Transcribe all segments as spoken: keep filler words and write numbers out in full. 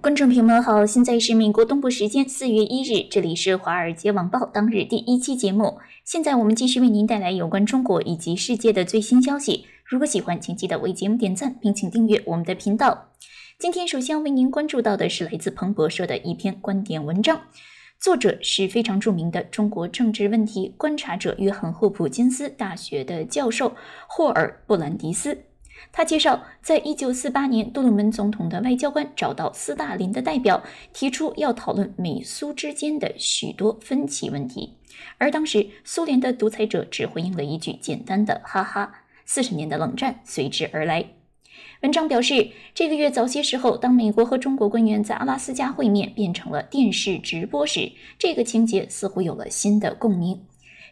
观众朋友们好，现在是美国东部时间四月一日，这里是华尔街晚报当日第一期节目。现在我们继续为您带来有关中国以及世界的最新消息。如果喜欢，请记得为节目点赞，并请订阅我们的频道。今天首先为您关注到的是来自彭博社的一篇观点文章，作者是非常著名的中国政治问题观察者约翰霍普金斯大学的教授霍尔布兰迪斯。他介绍，在一九四八年，杜鲁门总统的外交官找到斯大林的代表，提出要讨论美苏之间的许多分歧问题，而当时苏联的独裁者只回应了一句简单的哈哈，四十年的冷战随之而来。文章表示，这个月早些时候，当美国和中国官员在阿拉斯加会面变成了电视直播时，这个情节似乎有了新的共鸣。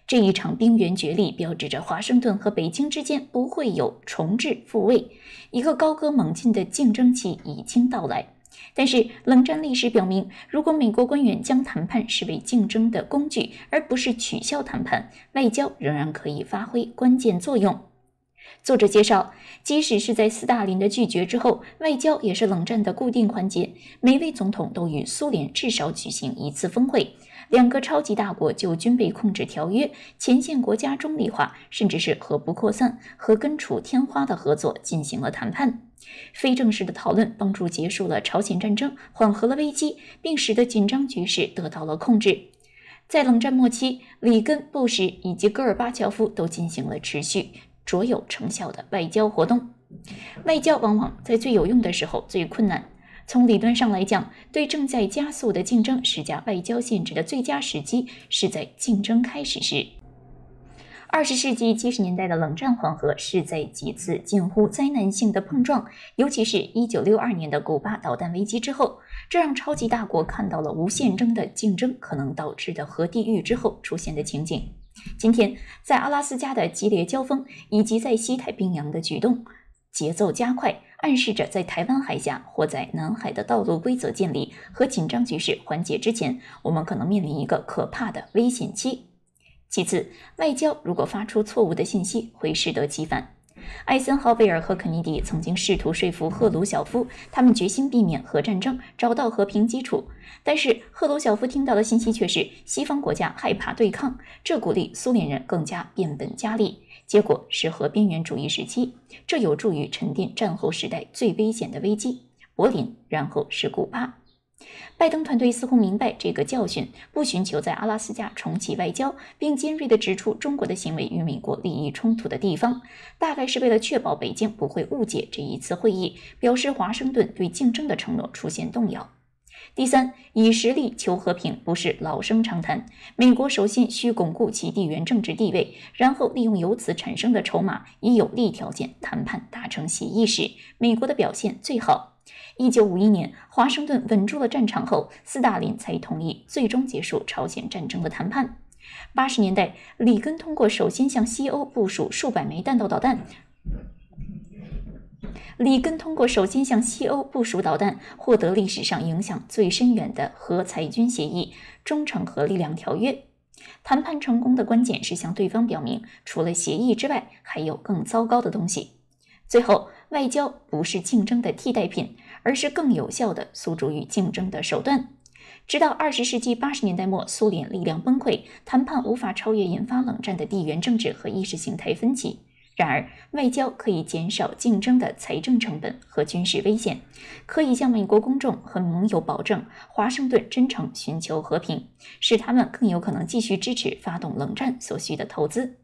这一场兵源角力标志着华盛顿和北京之间不会有重置复位，一个高歌猛进的竞争期已经到来。但是冷战历史表明，如果美国官员将谈判视为竞争的工具，而不是取消谈判，外交仍然可以发挥关键作用。作者介绍，即使是在斯大林的拒绝之后，外交也是冷战的固定环节，每位总统都与苏联至少举行一次峰会。两个超级大国就军备控制条约、前线国家中立化，甚至是核不扩散、核根除天花的合作进行了谈判。非正式的讨论帮助结束了朝鲜战争，缓和了危机，并使得紧张局势得到了控制。在冷战末期，里根、布什以及戈尔巴乔夫都进行了持续卓有成效的外交活动。外交往往在最有用的时候最困难。从理论上来讲，对正在加速的竞争施加外交限制的最佳时机是在竞争开始时。二十世纪七十年代的冷战缓和是在几次近乎灾难性的碰撞，尤其是一九六二年的古巴导弹危机之后，这让超级大国看到了无限争的竞争可能导致的核地狱之后出现的情景。今天，在阿拉斯加的激烈交锋以及在西太平洋的举动节奏加快，暗示着在台湾海峡或在南海的道路规则建立和紧张局势缓解之前，我们可能面临一个可怕的危险期。其次，外交如果发出错误的信息，会适得其反。艾森豪威尔和肯尼迪曾经试图说服赫鲁晓夫，他们决心避免核战争，找到和平基础。但是赫鲁晓夫听到的信息却是西方国家害怕对抗，这鼓励苏联人更加变本加厉。结果是核边缘主义时期，这有助于沉淀战后时代最危险的危机——柏林，然后是古巴。拜登团队似乎明白这个教训，不寻求在阿拉斯加重启外交，并尖锐地指出中国的行为与美国利益冲突的地方，大概是为了确保北京不会误解这一次会议，表示华盛顿对竞争的承诺出现动摇。第三，以实力求和平不是老生常谈，美国首先需巩固其地缘政治地位，然后利用由此产生的筹码，以有利条件谈判达成协议时，美国的表现最好。一九五一年，华盛顿稳住了战场后，斯大林才同意最终结束朝鲜战争的谈判。八十年代，里根通过首先向西欧部署数百枚弹道导弹里根通过首先向西欧部署导弹，获得历史上影响最深远的核裁军协议——中程核力量条约。谈判成功的关键是向对方表明，除了协议之外，还有更糟糕的东西。最后，外交不是竞争的替代品，而是更有效的诉诸于竞争的手段。直到二十世纪八十年代末，苏联力量崩溃，谈判无法超越引发冷战的地缘政治和意识形态分歧。然而，外交可以减少竞争的财政成本和军事危险，可以向美国公众和盟友保证，华盛顿真诚寻求和平，使他们更有可能继续支持发动冷战所需的投资。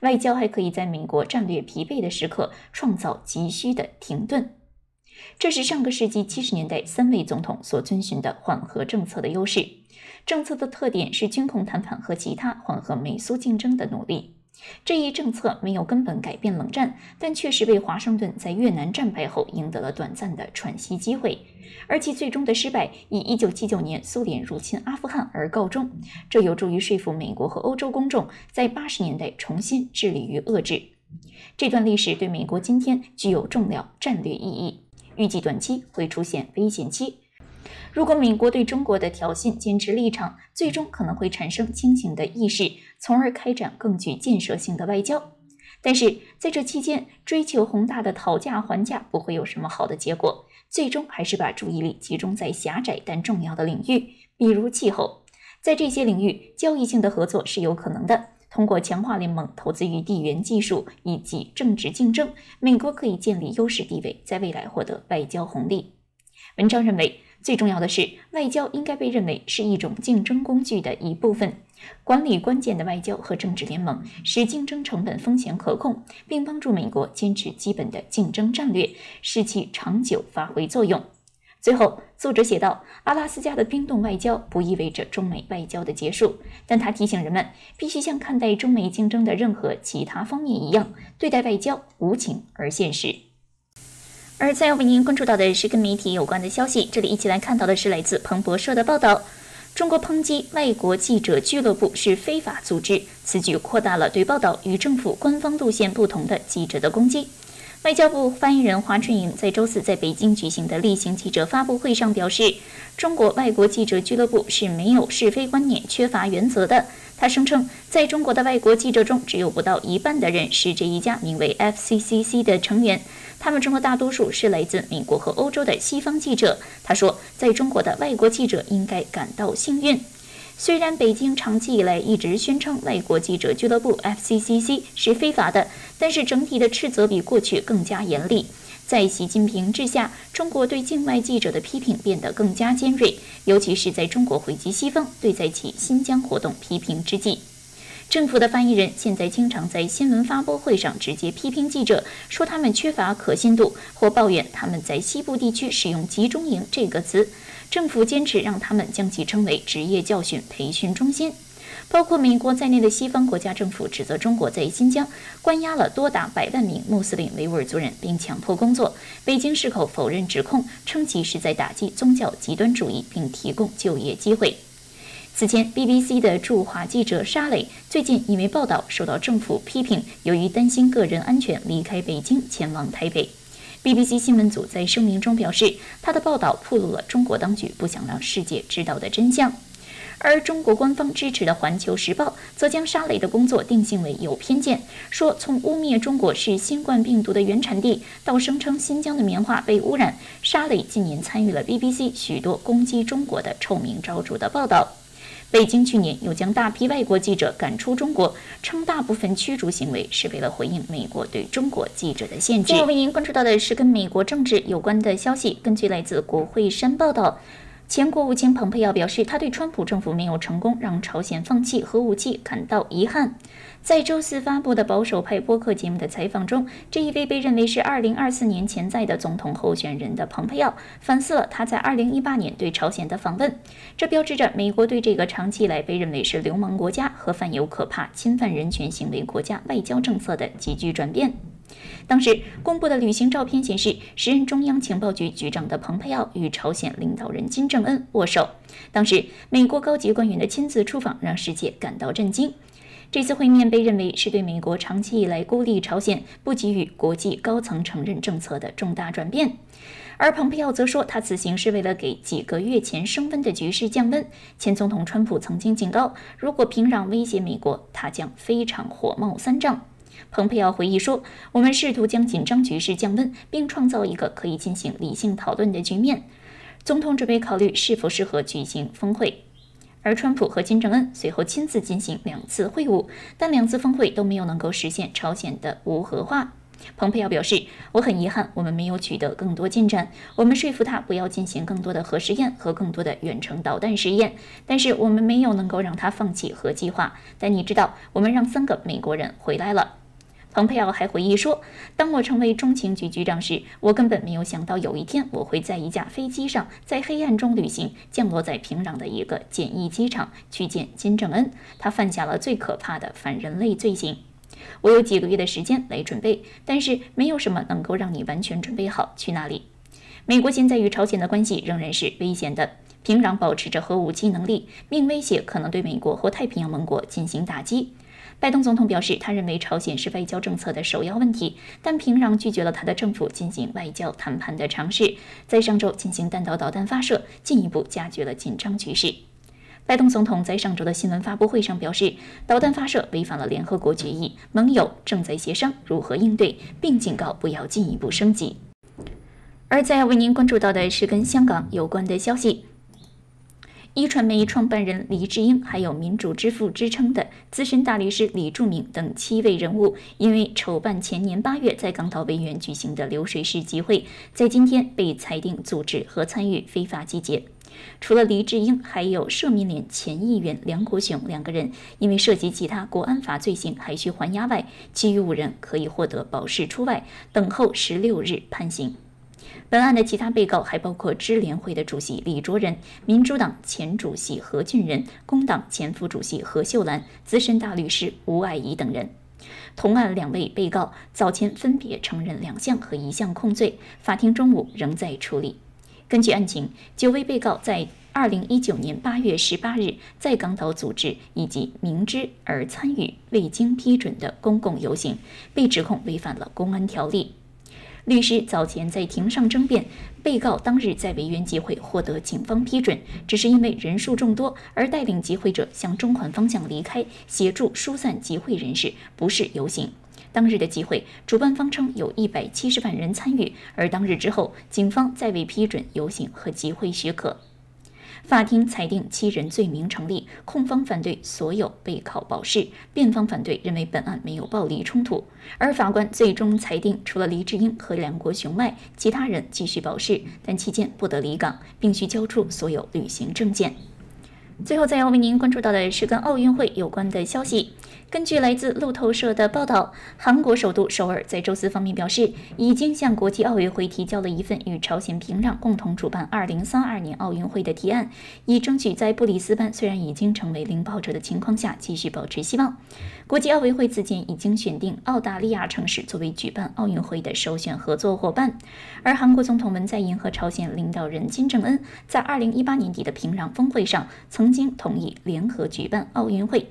外交还可以在美国战略疲惫的时刻创造急需的停顿。这是上个世纪七十年代三位总统所遵循的缓和政策的优势。政策的特点是军控谈判和其他缓和美苏竞争的努力。这一政策没有根本改变冷战，但确实为华盛顿在越南战败后赢得了短暂的喘息机会，而其最终的失败以一九七九年苏联入侵阿富汗而告终，这有助于说服美国和欧洲公众在八十年代重新致力于遏制。这段历史对美国今天具有重要战略意义，预计短期会出现危险期。如果美国对中国的挑衅坚持立场，最终可能会产生清醒的意识，从而开展更具建设性的外交。但是在这期间，追求宏大的讨价还价不会有什么好的结果，最终还是把注意力集中在狭窄但重要的领域，比如气候。在这些领域，交易性的合作是有可能的。通过强化联盟投资于地缘技术以及政治竞争，美国可以建立优势地位，在未来获得外交红利。文章认为，最重要的是，外交应该被认为是一种竞争工具的一部分。管理关键的外交和政治联盟，使竞争成本风险可控，并帮助美国坚持基本的竞争战略，使其长久发挥作用。最后，作者写道：阿拉斯加的冰冻外交不意味着中美外交的结束，但它提醒人们必须像看待中美竞争的任何其他方面一样，对待外交无情而现实。而再为您关注到的是跟媒体有关的消息，这里一起来看到的是来自彭博社的报道。中国抨击外国记者俱乐部是非法组织，此举扩大了对报道与政府官方路线不同的记者的攻击。外交部发言人华春莹在周四在北京举行的例行记者发布会上表示，中国外国记者俱乐部是没有是非观念、缺乏原则的。他声称，在中国的外国记者中，只有不到一半的人是这一家名为 F C C C 的成员，他们中的大多数是来自美国和欧洲的西方记者。他说，在中国的外国记者应该感到幸运。虽然北京长期以来一直宣称外国记者俱乐部 F C C C 是非法的，但是整体的斥责比过去更加严厉。在习近平治下，中国对境外记者的批评变得更加尖锐，尤其是在中国回击西方对在其新疆活动批评之际。政府的发言人现在经常在新闻发布会上直接批评记者，说他们缺乏可信度，或抱怨他们在西部地区使用集中营这个词。政府坚持让他们将其称为职业教训培训中心。包括美国在内的西方国家政府指责中国在新疆关押了多达百万名穆斯林维吾尔族人，并强迫工作。北京矢口否认指控，称其是在打击宗教极端主义，并提供就业机会。此前 B B C 的驻华记者沙磊最近因为报道受到政府批评，由于担心个人安全离开北京前往台北。B B C 新闻组在声明中表示，他的报道暴露了中国当局不想让世界知道的真相。而中国官方支持的《环球时报》则将沙磊的工作定性为有偏见，说从污蔑中国是新冠病毒的原产地，到声称新疆的棉花被污染，沙磊近年参与了 B B C 许多攻击中国的臭名昭著的报道。北京去年又将大批外国记者赶出中国，称大部分驱逐行为是为了回应美国对中国记者的限制。最后为您关注到的是跟美国政治有关的消息。根据来自国会山报道，前国务卿蓬佩奥表示，他对川普政府没有成功让朝鲜放弃核武器感到遗憾。在周四发布的保守派播客节目的采访中，这一位被认为是二零二四年潜在的总统候选人的蓬佩奥反思了他在二零一八年对朝鲜的访问，这标志着美国对这个长期以来被认为是流氓国家和犯有可怕侵犯人权行为国家外交政策的急剧转变。当时公布的旅行照片显示，时任中央情报局局长的蓬佩奥与朝鲜领导人金正恩握手。当时美国高级官员的亲自出访让世界感到震惊。这次会面被认为是对美国长期以来孤立朝鲜、不给予国际高层承认政策的重大转变。而蓬佩奥则说，他此行是为了给几个月前升温的局势降温。前总统川普曾经警告，如果平壤威胁美国，他将非常火冒三丈。蓬佩奥回忆说，我们试图将紧张局势降温，并创造一个可以进行理性讨论的局面。总统准备考虑是否适合举行峰会。而川普和金正恩随后亲自进行两次会晤，但两次峰会都没有能够实现朝鲜的无核化。蓬佩奥表示，我很遗憾我们没有取得更多进展，我们说服他不要进行更多的核实验和更多的远程导弹实验，但是我们没有能够让他放弃核计划。但你知道，我们让三个美国人回来了。蓬佩奥还回忆说，当我成为中情局局长时，我根本没有想到有一天我会在一架飞机上在黑暗中旅行，降落在平壤的一个简易机场去见金正恩，他犯下了最可怕的反人类罪行。我有几个月的时间来准备，但是没有什么能够让你完全准备好去那里。美国现在与朝鲜的关系仍然是危险的，平壤保持着核武器能力，并威胁可能对美国或太平洋盟国进行打击。拜登总统表示，他认为朝鲜是外交政策的首要问题，但平壤拒绝了他的政府进行外交谈判的尝试，在上周进行弹道导弹发射，进一步加剧了紧张局势。拜登总统在上周的新闻发布会上表示，导弹发射违反了联合国决议，盟友正在协商如何应对，并警告不要进一步升级。而在为您关注到的是跟香港有关的消息。 一传媒创办人黎智英，还有“民主之父”之称的资深大律师李柱铭等七位人物，因为筹办前年八月在港岛维园举行的流水式集会，在今天被裁定组织和参与非法集结。除了黎智英，还有社民连前议员梁国雄两个人，因为涉及其他国安法罪行还需还押外，其余五人可以获得保释出外，等候十六日判刑。 本案的其他被告还包括支联会的主席李卓人、民主党前主席何俊仁、工党前副主席何秀兰、资深大律师吴霭仪等人。同案两位被告早前分别承认两项和一项控罪，法庭中午仍在处理。根据案情，九位被告在二零一九年八月十八日在港岛组织以及明知而参与未经批准的公共游行，被指控违反了公安条例。 律师早前在庭上争辩，被告当日在维园集会获得警方批准，只是因为人数众多而带领集会者向中环方向离开，协助疏散集会人士，不是游行。当日的集会，主办方称有一百七十万人参与，而当日之后，警方再未批准游行和集会许可。法庭裁定七人罪名成立，控方反对所有被告保释，辩方反对认为本案没有暴力冲突。而法官最终裁定，除了黎智英和梁国雄外，其他人继续保释，但期间不得离港，并需交出所有旅行证件。最后，再要为您关注到的是跟奥运会有关的消息。 根据来自路透社的报道，韩国首都首尔在周四方面表示，已经向国际奥委会提交了一份与朝鲜平壤共同主办二零三二年奥运会的提案，以争取在布里斯班虽然已经成为领跑者的情况下继续保持希望。国际奥委会此前已经选定澳大利亚城市作为举办奥运会的首选合作伙伴，而韩国总统文在寅和朝鲜领导人金正恩在二零一八年底的平壤峰会上曾经同意联合举办奥运会。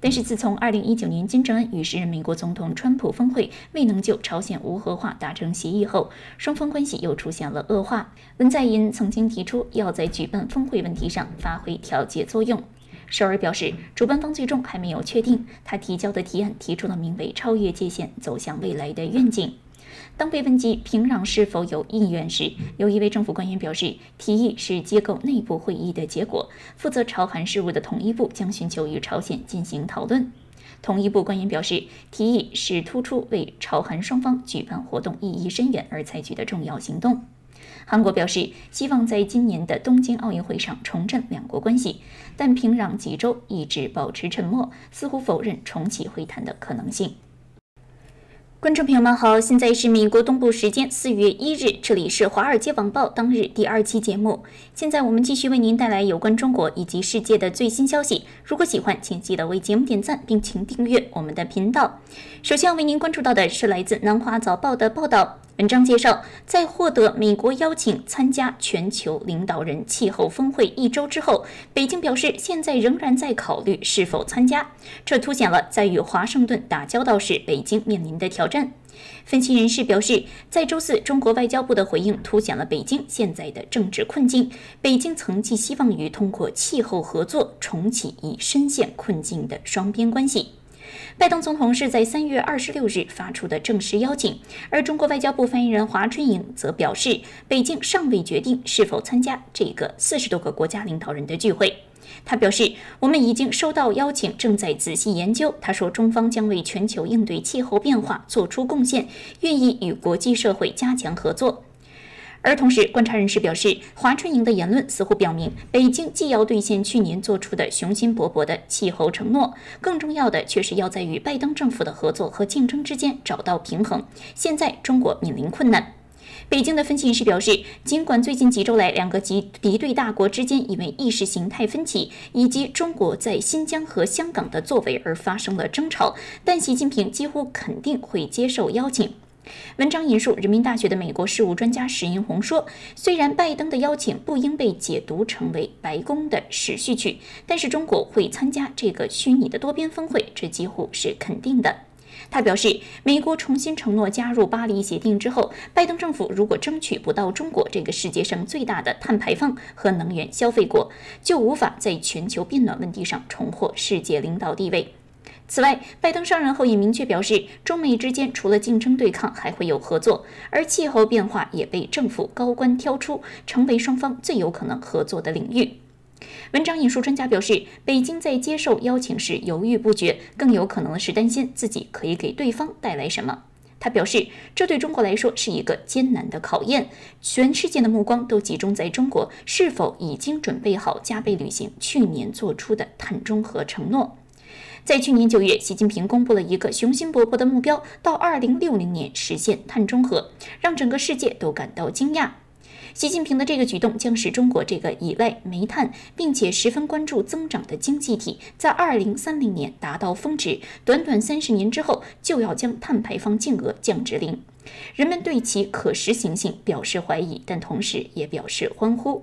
但是自从二零一九年金正恩与时任美国总统川普峰会未能就朝鲜无核化达成协议后，双方关系又出现了恶化。文在寅曾经提出要在举办峰会问题上发挥调节作用。首尔表示，主办方最终还没有确定。他提交的提案提出了名为“超越界限，走向未来”的愿景。当被问及平壤是否有意愿时，有一位政府官员表示，提议是机构内部会议的结果。负责朝韩事务的统一部将寻求与朝鲜进行讨论。统一部官员表示，提议是突出为朝韩双方举办活动意义深远而采取的重要行动。韩国表示，希望在今年的东京奥运会上重振两国关系，但平壤几周一直保持沉默，似乎否认重启会谈的可能性。 观众朋友们好，现在是美国东部时间四月一日，这里是《华尔街晚报》当日第二期节目。现在我们继续为您带来有关中国以及世界的最新消息。如果喜欢，请记得为节目点赞，并请订阅我们的频道。首先要为您关注到的是来自《南华早报》的报道。 文章介绍，在获得美国邀请参加全球领导人气候峰会一周之后，北京表示现在仍然在考虑是否参加，这凸显了在与华盛顿打交道时北京面临的挑战。分析人士表示，在周四中国外交部的回应凸显了北京现在的政治困境。北京曾寄希望于通过气候合作重启已深陷困境的双边关系。 拜登总统是在三月二十六日发出的正式邀请，而中国外交部发言人华春莹则表示，北京尚未决定是否参加这个四十多个国家领导人的聚会。他表示，我们已经收到邀请，正在仔细研究。他说，中方将为全球应对气候变化做出贡献，愿意与国际社会加强合作。 而同时，观察人士表示，华春莹的言论似乎表明，北京既要兑现去年做出的雄心勃勃的气候承诺，更重要的却是要在与拜登政府的合作和竞争之间找到平衡。现在，中国面临困难。 北京的分析人士表示，尽管最近几周来，两个敌对大国之间因为意识形态分歧以及中国在新疆和香港的作为而发生了争吵，但习近平几乎肯定会接受邀请。 文章引述人民大学的美国事务专家石英红说：“虽然拜登的邀请不应被解读成为白宫的时序曲，但是中国会参加这个虚拟的多边峰会，这几乎是肯定的。”他表示，美国重新承诺加入巴黎协定之后，拜登政府如果争取不到中国这个世界上最大的碳排放和能源消费国，就无法在全球变暖问题上重获世界领导地位。 此外，拜登上任后也明确表示，中美之间除了竞争对抗，还会有合作。而气候变化也被政府高官挑出，成为双方最有可能合作的领域。文章引述专家表示，北京在接受邀请时犹豫不决，更有可能的是担心自己可以给对方带来什么。他表示，这对中国来说是一个艰难的考验。全世界的目光都集中在中国是否已经准备好加倍履行去年做出的碳中和承诺。 在去年九月，习近平公布了一个雄心勃勃的目标，到二零六零年实现碳中和，让整个世界都感到惊讶。习近平的这个举动将使中国这个依赖煤炭并且十分关注增长的经济体，在二零三零年达到峰值，短短三十年之后就要将碳排放净额降至零。人们对其可实行性表示怀疑，但同时也表示欢呼。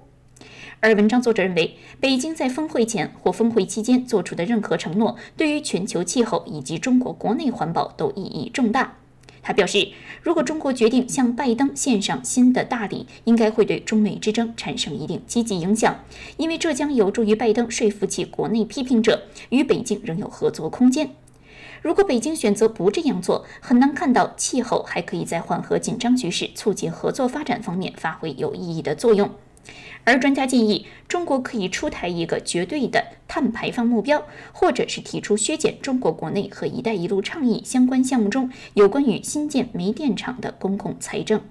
而文章作者认为，北京在峰会前或峰会期间做出的任何承诺，对于全球气候以及中国国内环保都意义重大。他表示，如果中国决定向拜登献上新的大礼，应该会对中美之争产生一定积极影响，因为这将有助于拜登说服其国内批评者，与北京仍有合作空间。 如果北京选择不这样做，很难看到气候还可以在缓和紧张局势、促进合作发展方面发挥有意义的作用。而专家建议，中国可以出台一个绝对的碳排放目标，或者是提出削减中国国内和“一带一路”倡议相关项目中有关于新建煤电厂的公共财政。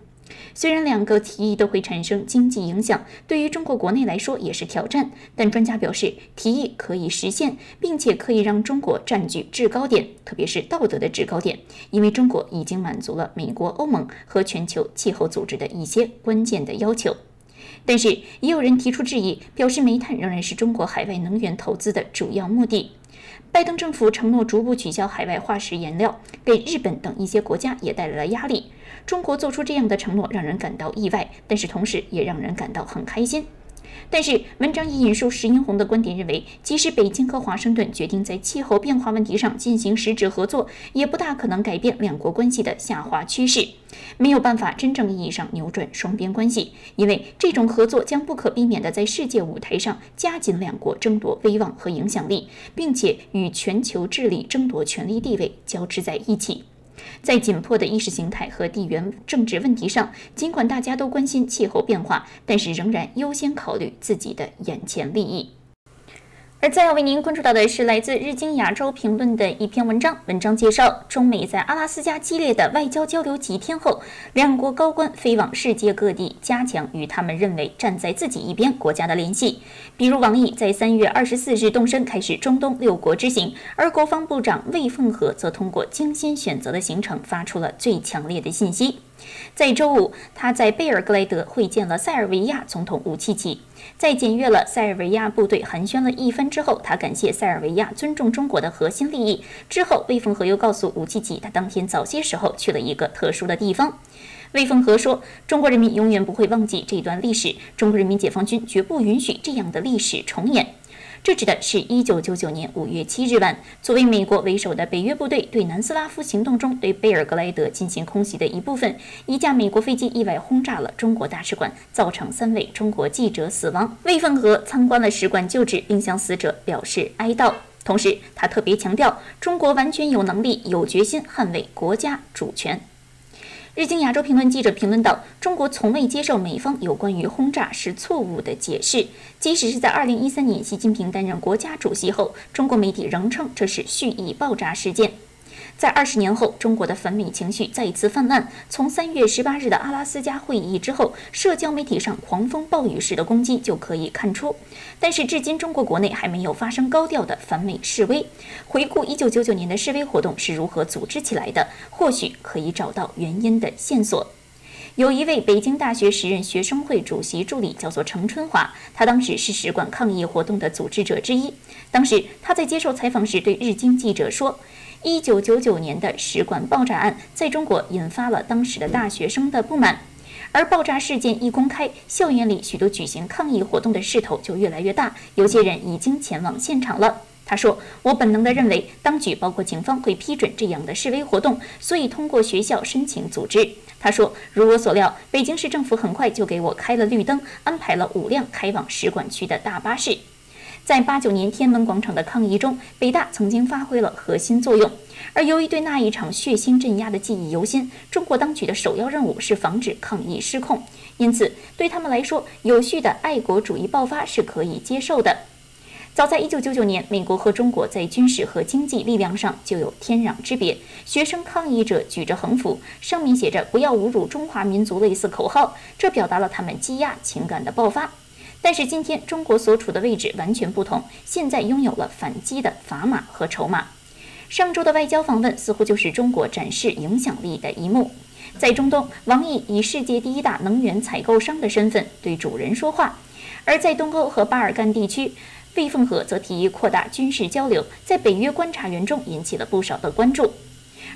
虽然两个提议都会产生经济影响，对于中国国内来说也是挑战，但专家表示，提议可以实现，并且可以让中国占据制高点，特别是道德的制高点，因为中国已经满足了美国、欧盟和全球气候组织的一些关键的要求。 但是，也有人提出质疑，表示煤炭仍然是中国海外能源投资的主要目的。拜登政府承诺逐步取消海外化石燃料，给日本等一些国家也带来了压力。中国做出这样的承诺，让人感到意外，但是同时也让人感到很开心。 但是，文章也引述石英红的观点，认为即使北京和华盛顿决定在气候变化问题上进行实质合作，也不大可能改变两国关系的下滑趋势，没有办法真正意义上扭转双边关系，因为这种合作将不可避免地在世界舞台上加紧两国争夺威望和影响力，并且与全球治理争夺权力地位交织在一起。 在紧迫的意识形态和地缘政治问题上，尽管大家都关心气候变化，但是仍然优先考虑自己的眼前利益。而再要为您关注到的是来自《日经亚洲评论》的一篇文章，文章介绍，中美在阿拉斯加激烈的外交交流几天后，两国高官飞往世界各地，加强与他们认为站在自己一边国家的联系。比如王毅在三月二十四日动身开始中东六国之行，而国防部长魏凤和则通过精心选择的行程发出了最强烈的信息。 在周五，他在贝尔格莱德会见了塞尔维亚总统武契奇。在检阅了塞尔维亚部队寒暄了一番之后，他感谢塞尔维亚尊重中国的核心利益。之后，魏凤和又告诉武契奇，他当天早些时候去了一个特殊的地方。魏凤和说：“中国人民永远不会忘记这段历史，中国人民解放军绝不允许这样的历史重演。” 这指的是一九九九年五月七日晚，作为美国为首的北约部队对南斯拉夫行动中对贝尔格莱德进行空袭的一部分，一架美国飞机意外轰炸了中国大使馆，造成三位中国记者死亡。魏凤和参观了使馆旧址，并向死者表示哀悼。同时，他特别强调，中国完全有能力、有决心捍卫国家主权。 日经亚洲评论记者评论道：“中国从未接受美方有关于轰炸是错误的解释，即使是在二零一三年习近平担任国家主席后，中国媒体仍称这是蓄意爆炸事件。在二十年后，中国的反美情绪再次泛滥。从三月十八日的阿拉斯加会议之后，社交媒体上狂风暴雨式的攻击就可以看出。但是至今，中国国内还没有发生高调的反美示威。回顾一九九九年的示威活动是如何组织起来的，或许可以找到原因的线索。” 有一位北京大学时任学生会主席助理，叫做程春华，他当时是使馆抗议活动的组织者之一。当时他在接受采访时对日经记者说：“一九九九年的使馆爆炸案在中国引发了当时的大学生的不满，而爆炸事件一公开，校园里许多举行抗议活动的势头就越来越大，有些人已经前往现场了。”他说：“我本能地认为，当局包括警方会批准这样的示威活动，所以通过学校申请组织。”他说：“如我所料，北京市政府很快就给我开了绿灯，安排了五辆开往使馆区的大巴士。”在八九年天安门广场的抗议中，北大曾经发挥了核心作用。而由于对那一场血腥镇压的记忆犹新，中国当局的首要任务是防止抗议失控，因此对他们来说，有序的爱国主义爆发是可以接受的。早在一九九九年，美国和中国在军事和经济力量上就有天壤之别。学生抗议者举着横幅，上面写着“不要侮辱中华民族”类似口号，这表达了他们积压情感的爆发。但是今天中国所处的位置完全不同，现在拥有了反击的砝码和筹码。上周的外交访问似乎就是中国展示影响力的一幕。在中东，王毅以世界第一大能源采购商的身份对主人说话；而在东欧和巴尔干地区，魏凤和则提议扩大军事交流，在北约观察员中引起了不少的关注。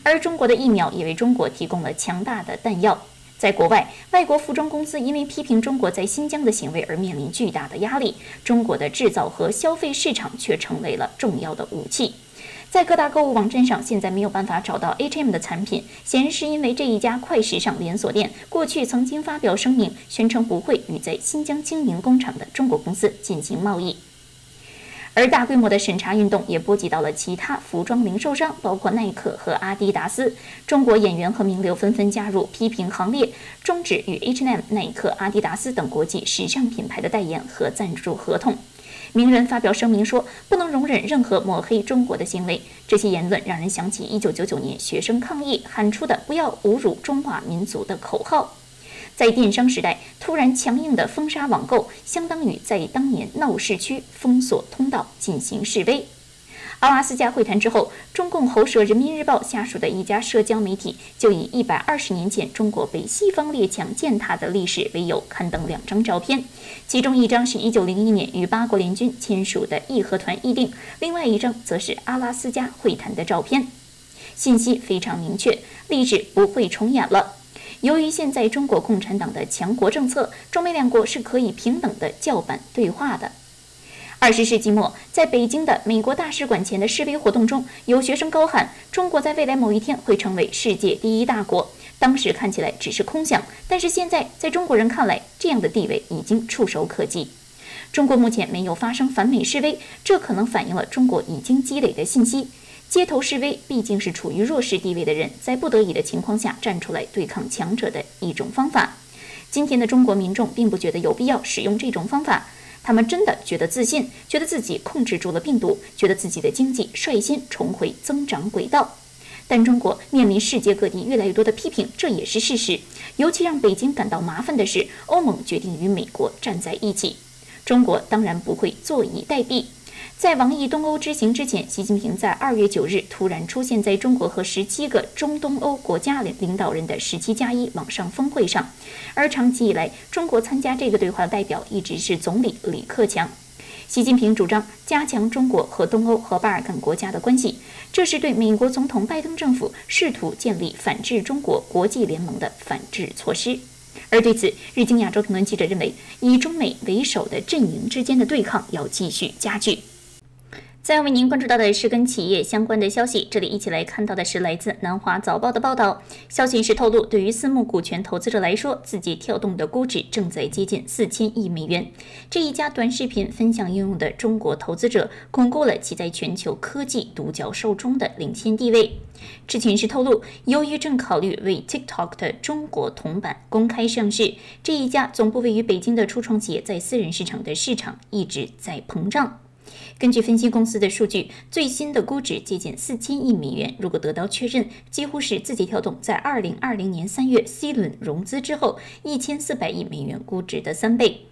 而中国的疫苗也为中国提供了强大的弹药。在国外，外国服装公司因为批评中国在新疆的行为而面临巨大的压力，中国的制造和消费市场却成为了重要的武器。在各大购物网站上，现在没有办法找到 H and M 的产品，显然是因为这一家快时尚连锁店过去曾经发表声明，宣称不会与在新疆经营工厂的中国公司进行贸易。而大规模的审查运动也波及到了其他服装零售商，包括耐克和阿迪达斯。中国演员和名流纷纷加入批评行列，终止与 H and M、耐克、阿迪达斯等国际时尚品牌的代言和赞助合同。名人发表声明说，不能容忍任何抹黑中国的行为。这些言论让人想起一九九九年学生抗议喊出的“不要侮辱中华民族”的口号。在电商时代，突然强硬的封杀网购，相当于在当年闹市区封锁通道进行示威。阿拉斯加会谈之后，中共喉舌人民日报下属的一家社交媒体就以一百二十年前中国被西方列强践踏的历史为由，刊登两张照片，其中一张是一九零一年与八国联军签署的义和团议定，另外一张则是阿拉斯加会谈的照片。信息非常明确，历史不会重演了。由于现在中国共产党的强国政策，中美两国是可以平等的叫板对话的。二十世纪末，在北京的美国大使馆前的示威活动中，有学生高喊“中国在未来某一天会成为世界第一大国”，当时看起来只是空想，但是现在在中国人看来，这样的地位已经触手可及。中国目前没有发生反美示威，这可能反映了中国已经积累的信息。街头示威毕竟是处于弱势地位的人在不得已的情况下站出来对抗强者的一种方法。今天的中国民众并不觉得有必要使用这种方法，他们真的觉得自信，觉得自己控制住了病毒，觉得自己的经济率先重回增长轨道。但中国面临世界各地越来越多的批评，这也是事实。尤其让北京感到麻烦的是，欧盟决定与美国站在一起，中国当然不会坐以待毙。在王毅东欧之行之前，习近平在二月九日突然出现在中国和十七个中东欧国家领导人的十七加一网上峰会上，而长期以来，中国参加这个对话的代表一直是总理李克强。习近平主张加强中国和东欧和巴尔干国家的关系，这是对美国总统拜登政府试图建立反制中国国际联盟的反制措施。而对此，日经亚洲评论记者认为，以中美为首的阵营之间的对抗要继续加剧。再要为您关注到的是跟企业相关的消息，这里一起来看到的是来自南华早报的报道。消息是透露，对于私募股权投资者来说，字节跳动的估值正在接近四千亿美元。这一家短视频分享应用的中国投资者，巩固了其在全球科技独角兽中的领先地位。知情人士透露，由于正考虑为 TikTok 的中国同版公开上市，这一家总部位于北京的初创企业在私人市场的市场一直在膨胀。根据分析公司的数据，最新的估值接近四千亿美元。如果得到确认，几乎是字节跳动在二零二零年三月 C 轮融资之后一千四百亿美元估值的三倍。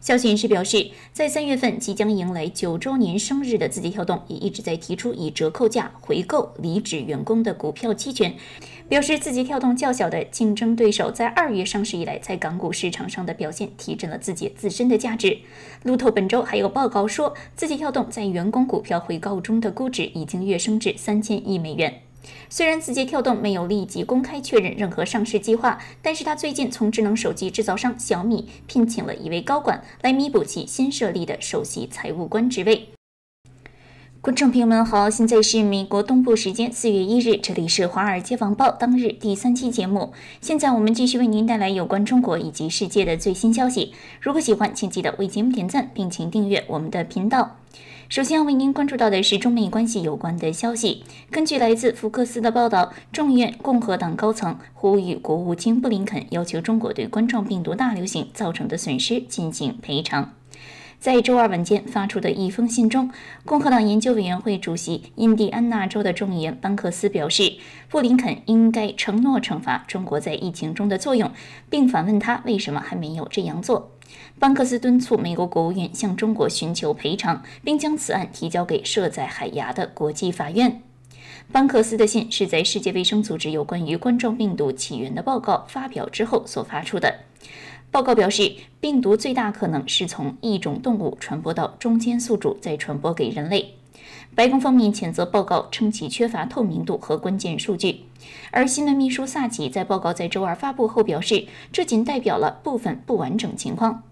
消息人士表示，在三月份即将迎来九周年生日的字节跳动，也一直在提出以折扣价回购离职员工的股票期权。表示字节跳动较小的竞争对手在二月上市以来，在港股市场上的表现提振了字节自身的价值。路透本周还有报告说，字节跳动在员工股票回购中的估值已经跃升至三千亿美元。虽然字节跳动没有立即公开确认任何上市计划，但是他最近从智能手机制造商小米聘请了一位高管来弥补其新设立的首席财务官职位。观众朋友们好，现在是美国东部时间四月一日，这里是《华尔街晚报》当日第三期节目。现在我们继续为您带来有关中国以及世界的最新消息。如果喜欢，请记得为节目点赞，并请订阅我们的频道。首先要为您关注到的是中美关系有关的消息。根据来自福克斯的报道，众议院共和党高层呼吁国务卿布林肯要求中国对冠状病毒大流行造成的损失进行赔偿。在周二晚间发出的一封信中，共和党研究委员会主席、印第安纳州的众议员班克斯表示，布林肯应该承诺惩罚中国在疫情中的作用，并反问他为什么还没有这样做。班克斯敦促美国国务院向中国寻求赔偿，并将此案提交给设在海牙的国际法院。班克斯的信是在世界卫生组织有关于冠状病毒起源的报告发表之后所发出的。报告表示，病毒最大可能是从一种动物传播到中间宿主，再传播给人类。白宫方面谴责报告，称其缺乏透明度和关键数据。而新闻秘书萨奇在报告在周二发布后表示，这仅代表了部分不完整情况。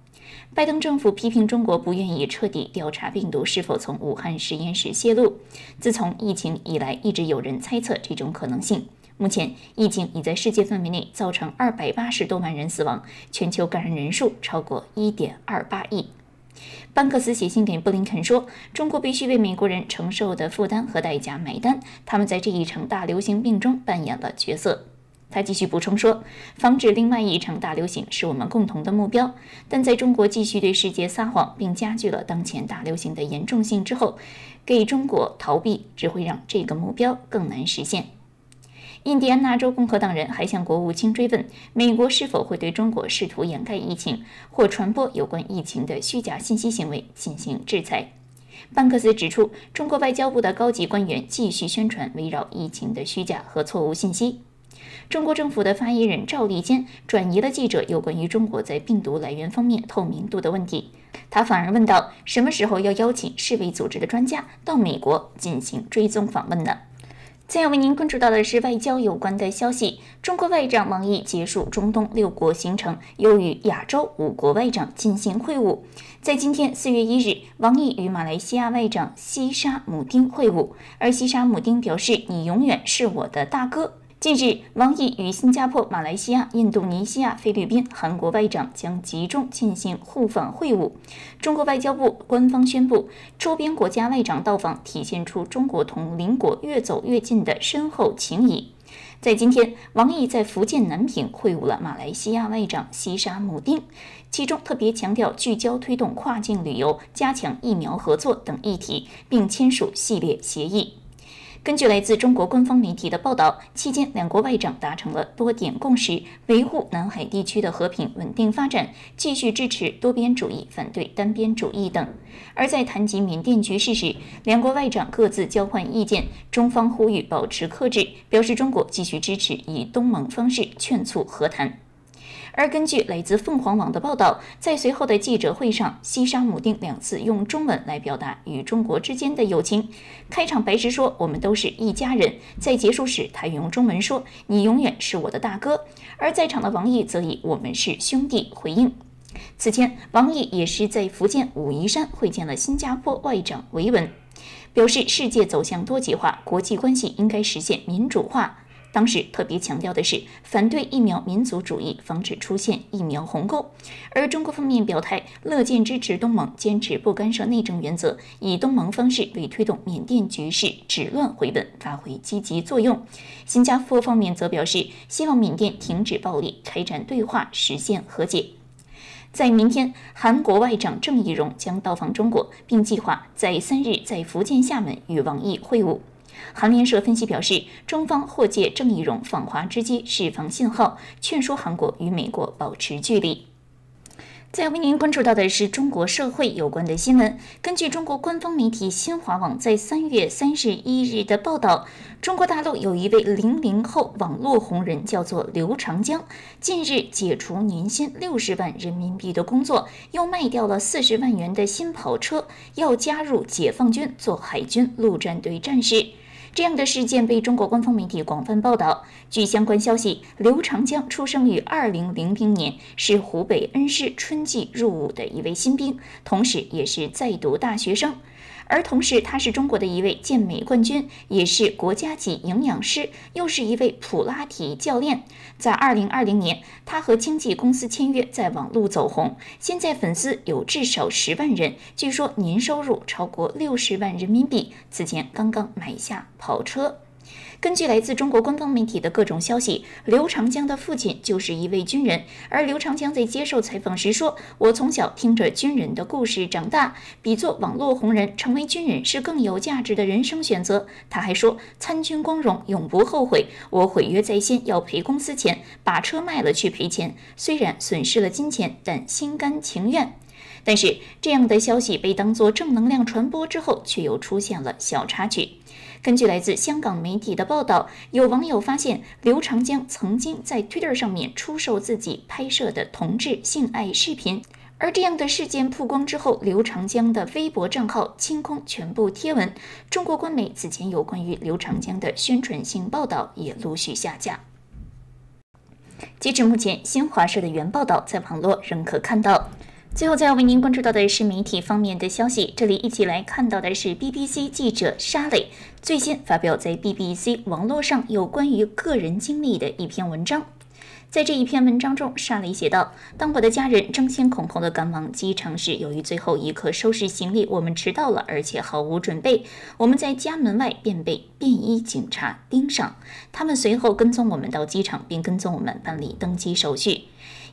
拜登政府批评中国不愿意彻底调查病毒是否从武汉实验室泄露。自从疫情以来，一直有人猜测这种可能性。目前，疫情已在世界范围内造成二百八十多万人死亡，全球感染人数超过 一点二八亿。班克斯写信给布林肯说，中国必须为美国人承受的负担和代价买单，他们在这一场大流行病中扮演了角色。他继续补充说，防止另外一场大流行是我们共同的目标，但在中国继续对世界撒谎，并加剧了当前大流行的严重性之后，给中国逃避只会让这个目标更难实现。印第安纳州共和党人还向国务卿追问，美国是否会对中国试图掩盖疫情或传播有关疫情的虚假信息行为进行制裁。班克斯指出，中国外交部的高级官员继续宣传围绕疫情的虚假和错误信息。中国政府的发言人赵立坚转移了记者有关于中国在病毒来源方面透明度的问题，他反而问到，什么时候要邀请世卫组织的专家到美国进行追踪访问呢？再要为您关注到的是外交有关的消息。中国外长王毅结束中东六国行程，又与亚洲五国外长进行会晤。在今天四月一日，王毅与马来西亚外长西沙姆丁会晤，而西沙姆丁表示，你永远是我的大哥。近日，王毅与新加坡、马来西亚、印度尼西亚、菲律宾、韩国外长将集中进行互访会晤。中国外交部官方宣布，周边国家外长到访体现出中国同邻国越走越近的深厚情谊。在今天，王毅在福建南平会晤了马来西亚外长西沙姆丁，其中特别强调聚焦推动跨境旅游、加强疫苗合作等议题，并签署系列协议。根据来自中国官方媒体的报道，期间两国外长达成了多点共识，维护南海地区的和平稳定发展，继续支持多边主义，反对单边主义等。而在谈及缅甸局势时，两国外长各自交换意见，中方呼吁保持克制，表示中国继续支持以东盟方式劝促和谈。而根据来自凤凰网的报道，在随后的记者会上，西沙姆丁两次用中文来表达与中国之间的友情。开场白时说，我们都是一家人，在结束时他用中文说，你永远是我的大哥。而在场的王毅则以我们是兄弟回应。此前，王毅也是在福建武夷山会见了新加坡外长维文，表示世界走向多极化，国际关系应该实现民主化。当时特别强调的是反对疫苗民族主义，防止出现疫苗鸿沟。而中国方面表态，乐见支持东盟，坚持不干涉内政原则，以东盟方式为推动缅甸局势止乱回稳发挥积极作用。新加坡方面则表示，希望缅甸停止暴力，开展对话，实现和解。在明天，韩国外长郑义荣将到访中国，并计划在三日在福建厦门与王毅会晤。韩联社分析表示，中方或借郑义荣访华之机释放信号，劝说韩国与美国保持距离。再为您关注到的是中国社会有关的新闻。根据中国官方媒体新华网在三月三十一日的报道，中国大陆有一位零零后网络红人叫做刘长江，近日解除年薪六十万人民币的工作，又卖掉了四十万元的新跑车，要加入解放军做海军陆战队战士。这样的事件被中国官方媒体广泛报道。据相关消息，刘长江出生于二零零零年，是湖北恩施春季入伍的一位新兵，同时也是在读大学生。而同时，他是中国的一位健美冠军，也是国家级营养师，又是一位普拉提教练。在二零二零年，他和经纪公司签约，在网络走红。现在粉丝有至少十万人，据说年收入超过六十万人民币。此前刚刚买下跑车。 根据来自中国官方媒体的各种消息，刘长江的父亲就是一位军人，而刘长江在接受采访时说：“我从小听着军人的故事长大，比做网络红人、成为军人是更有价值的人生选择。”他还说：“参军光荣，永不后悔。我毁约在先，要赔公司钱，把车卖了去赔钱，虽然损失了金钱，但心甘情愿。” 但是，这样的消息被当作正能量传播之后，却又出现了小插曲。根据来自香港媒体的报道，有网友发现刘长江曾经在 Twitter 上面出售自己拍摄的同志性爱视频。 而这样的事件曝光之后，刘长江的微博账号清空全部贴文。中国官媒此前有关于刘长江的宣传性报道也陆续下架。 截至目前，新华社的原报道在网络仍可看到。 最后，再要为您关注到的是媒体方面的消息。这里一起来看到的是 B B C 记者沙磊最先发表在 B B C 网络上有关于个人经历的一篇文章。在这一篇文章中，沙磊写道：“当我的家人争先恐后的赶往机场时，由于最后一刻收拾行李，我们迟到了，而且毫无准备。我们在家门外便被便衣警察盯上，他们随后跟踪我们到机场，并跟踪我们办理登机手续。”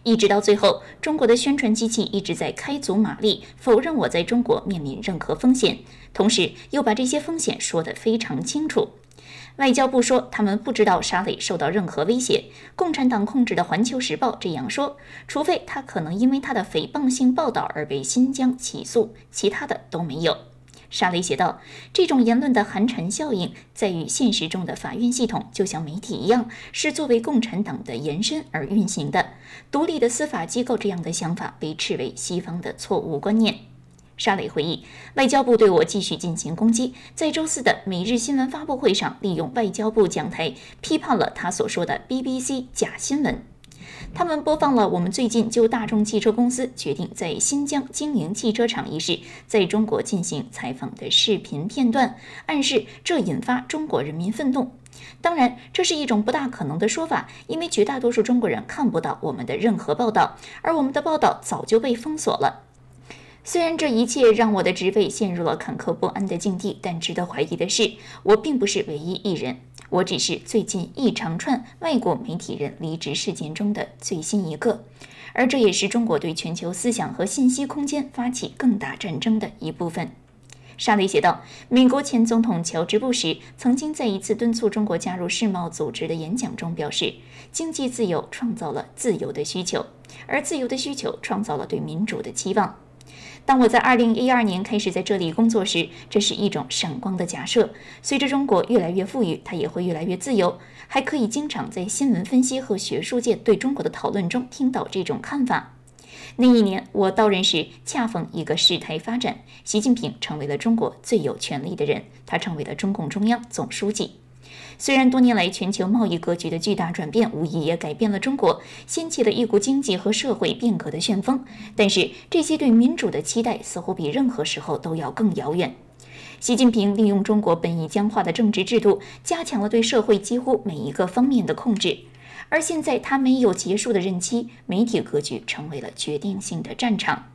一直到最后，中国的宣传机器一直在开足马力，否认我在中国面临任何风险，同时又把这些风险说得非常清楚。外交部说，他们不知道沙磊受到任何威胁。共产党控制的《环球时报》这样说，除非他可能因为他的诽谤性报道而被新疆起诉，其他的都没有。 沙雷写道：“这种言论的寒蝉效应，在与现实中的法院系统就像媒体一样，是作为共产党的延伸而运行的。独立的司法机构这样的想法被斥为西方的错误观念。”沙雷回忆，外交部对我继续进行攻击，在周四的每日新闻发布会上，利用外交部讲台批判了他所说的 B B C 假新闻。 他们播放了我们最近就大众汽车公司决定在新疆经营汽车厂一事在中国进行采访的视频片段，暗示这引发中国人民愤怒。当然，这是一种不大可能的说法，因为绝大多数中国人看不到我们的任何报道，而我们的报道早就被封锁了。 虽然这一切让我的职位陷入了坎坷不安的境地，但值得怀疑的是，我并不是唯一一人，我只是最近一长串外国媒体人离职事件中的最新一个，而这也是中国对全球思想和信息空间发起更大战争的一部分。 沙雷写道，美国前总统乔治·布什曾经在一次敦促中国加入世贸组织的演讲中表示，经济自由创造了自由的需求，而自由的需求创造了对民主的期望。 当我在二零一二年开始在这里工作时，这是一种闪光的假设。随着中国越来越富裕，它也会越来越自由。还可以经常在新闻分析和学术界对中国的讨论中听到这种看法。那一年我到任时，恰逢一个事态发展，习近平成为了中国最有权力的人，他成为了中共中央总书记。 虽然多年来全球贸易格局的巨大转变无疑也改变了中国，掀起了一股经济和社会变革的旋风，但是这些对民主的期待似乎比任何时候都要更遥远。习近平利用中国本已僵化的政治制度，加强了对社会几乎每一个方面的控制，而现在他没有结束的任期，媒体格局成为了决定性的战场。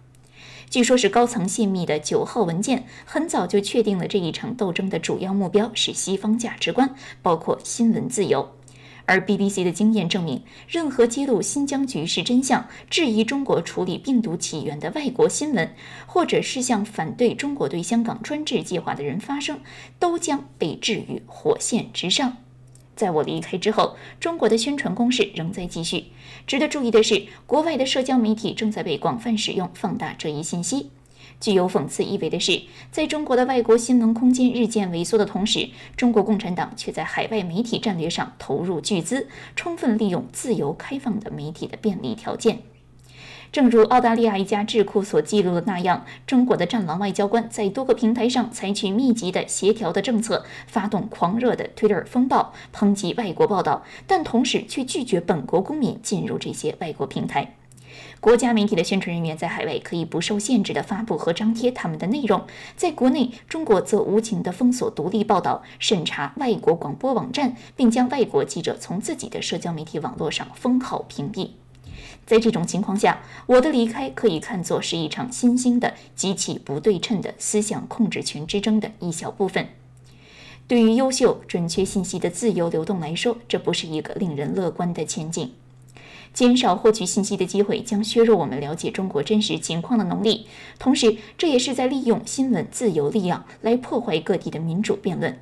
据说，是高层泄密的九号文件，很早就确定了这一场斗争的主要目标是西方价值观，包括新闻自由。而 B B C 的经验证明，任何揭露新疆局势真相、质疑中国处理病毒起源的外国新闻，或者是向反对中国对香港专制计划的人发声，都将被置于火线之上。 在我离开之后，中国的宣传攻势仍在继续。值得注意的是，国外的社交媒体正在被广泛使用，放大这一信息。具有讽刺意味的是，在中国的外国新闻空间日渐萎缩的同时，中国共产党却在海外媒体战略上投入巨资，充分利用自由开放的媒体的便利条件。 正如澳大利亚一家智库所记录的那样，中国的“战狼”外交官在多个平台上采取密集的协调的政策，发动狂热的 Twitter 风暴，抨击外国报道，但同时却拒绝本国公民进入这些外国平台。国家媒体的宣传人员在海外可以不受限制的发布和张贴他们的内容，在国内，中国则无情的封锁独立报道，审查外国广播网站，并将外国记者从自己的社交媒体网络上封号屏蔽。在这种情况下，我的离开可以看作是一场新兴的、极其不对称的思想控制权之争的一小部分。对于优秀、准确信息的自由流动来说，这不是一个令人乐观的前景。减少获取信息的机会将削弱我们了解中国真实情况的能力，同时，这也是在利用新闻自由力量来破坏各地的民主辩论。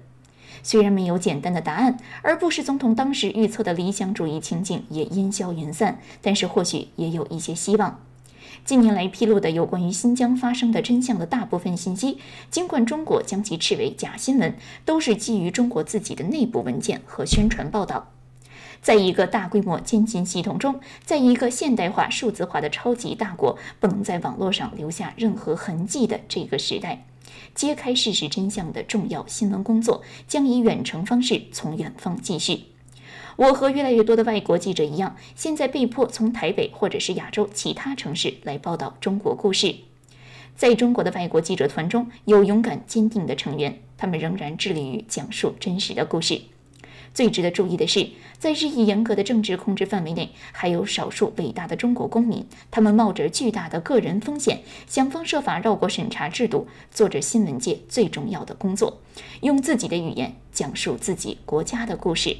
虽然没有简单的答案，而布什总统当时预测的理想主义情景也烟消云散，但是或许也有一些希望。近年来披露的有关于新疆发生的真相的大部分信息，尽管中国将其视为假新闻，都是基于中国自己的内部文件和宣传报道。在一个大规模监禁系统中，在一个现代化、数字化的超级大国，不能在网络上留下任何痕迹的这个时代，揭开事实真相的重要新闻工作将以远程方式从远方继续。我和越来越多的外国记者一样，现在被迫从台北或者是亚洲其他城市来报道中国故事。在中国的外国记者团中，有勇敢坚定的成员，他们仍然致力于讲述真实的故事。最值得注意的是，在日益严格的政治控制范围内，还有少数伟大的中国公民，他们冒着巨大的个人风险，想方设法绕过审查制度，做着新闻界最重要的工作，用自己的语言讲述自己国家的故事。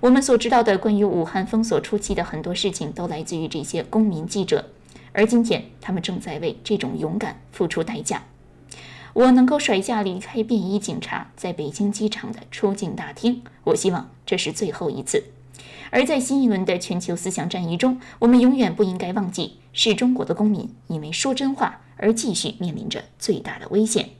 我们所知道的关于武汉封锁初期的很多事情，都来自于这些公民记者，而今天他们正在为这种勇敢付出代价。我能够甩下离开便衣警察在北京机场的出境大厅，我希望这是最后一次。而在新一轮的全球思想战役中，我们永远不应该忘记，是中国的公民因为说真话而继续面临着最大的危险。